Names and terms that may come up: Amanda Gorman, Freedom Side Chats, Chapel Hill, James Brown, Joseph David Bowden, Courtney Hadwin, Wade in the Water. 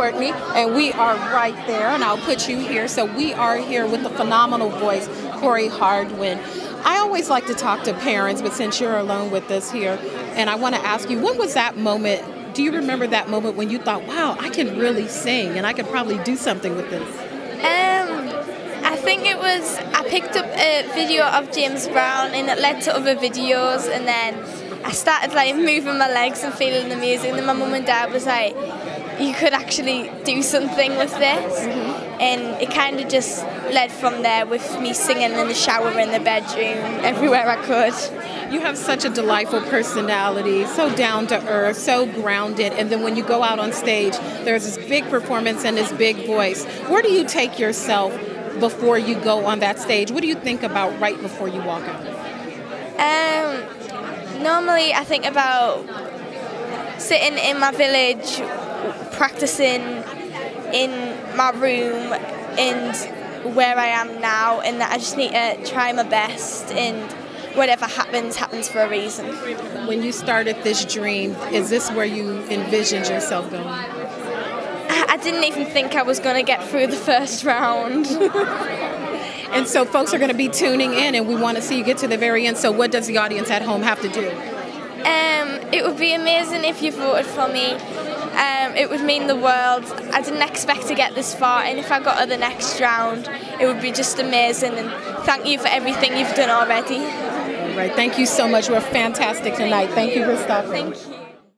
Courtney, and we are right there, and I'll put you here. So we are here with the phenomenal voice, Courtney Hadwin. I always like to talk to parents, but since you're alone with us here, and I want to ask you, what was that moment? Do you remember that moment when you thought, wow, I can really sing, and I could probably do something with this? I think it was, I picked up a video of James Brown, and it led to other videos, and then I started like moving my legs and feeling the music, and then my mum and dad was like, you could actually do something with this. Mm-hmm. And it kind of just led from there with me singing in the shower, in the bedroom, everywhere I could. You have such a delightful personality, so down to earth, so grounded, and then when you go out on stage, there's this big performance and this big voice. Where do you take yourself before you go on that stage? What do you think about right before you walk out? Normally I think about sitting in my village, practicing in my room and where I am now, and that I just need to try my best, and whatever happens, happens for a reason. When you started this dream, is this where you envisioned yourself going? I didn't even think I was going to get through the first round. And so folks are going to be tuning in, and we want to see you get to the very end. So what does the audience at home have to do? It would be amazing if you voted for me. It would mean the world. I didn't expect to get this far, and if I got to the next round, it would be just amazing, and thank you for everything you've done already. All right, thank you so much. We're fantastic tonight. Thank you for stopping. Thank you.